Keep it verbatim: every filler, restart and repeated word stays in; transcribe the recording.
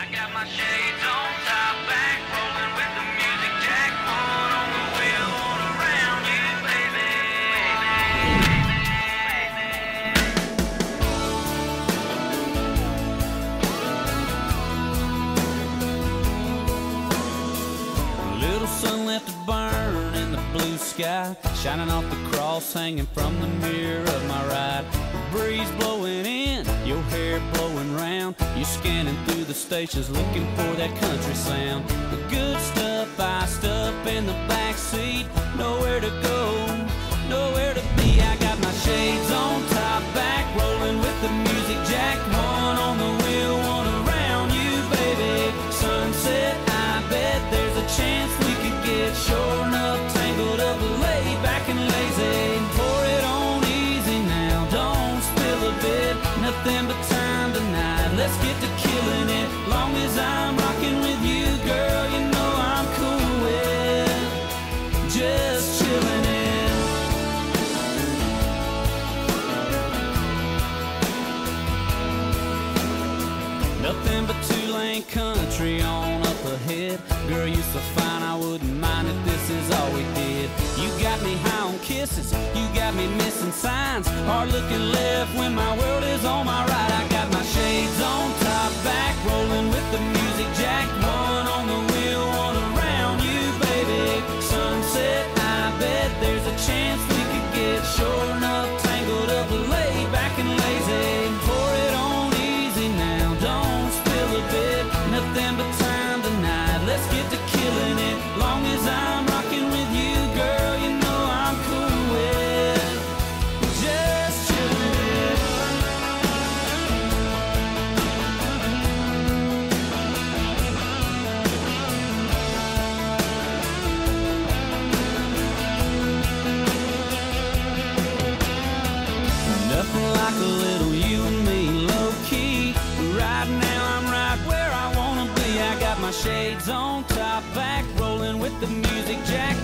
I got my shades on, top back, rolling with the music, jack one on the wheel, all around you, baby. Little sun left to burn in the blue sky, shining off the cross hanging from the mirror of my ride. The breeze blowing in, your hair blowing round, you're scanning through the stations looking for that country sound. The good stuff iced up in the backseat, nowhere to go, nowhere to be. I got my shades on, top back, rolling with the music, jack one on the wheel, one around you, baby. Sunset, I bet there's a chance we could get sure enough tangled up, laid back and lazy. Pour it on easy now, don't spill a bit, nothing but time. Let's get to killing it, long as I'm rocking with you, girl, you know I'm cool with just chilling it. Nothing but two-lane country on up ahead, girl, you're so fine I wouldn't mind if this is all we did. You got me high on kisses, you got me missing signs, hard looking left when my world is on my right. I got my shades on, top back, rolling with the music, jack one on the wheel, one around you, baby. Sunset, I bet there's a chance we could get sure enough tangled up, laid back and lazy. Pour it on easy now, don't spill a bit, nothing but time tonight. Let's get to killing it, long as I'm rocking with you, girl, you know I'm cool with just chilling it. Nothing like a little you and me low-key. Right now I'm right where I wanna be. I got my shades on, top back, rolling with the music, jack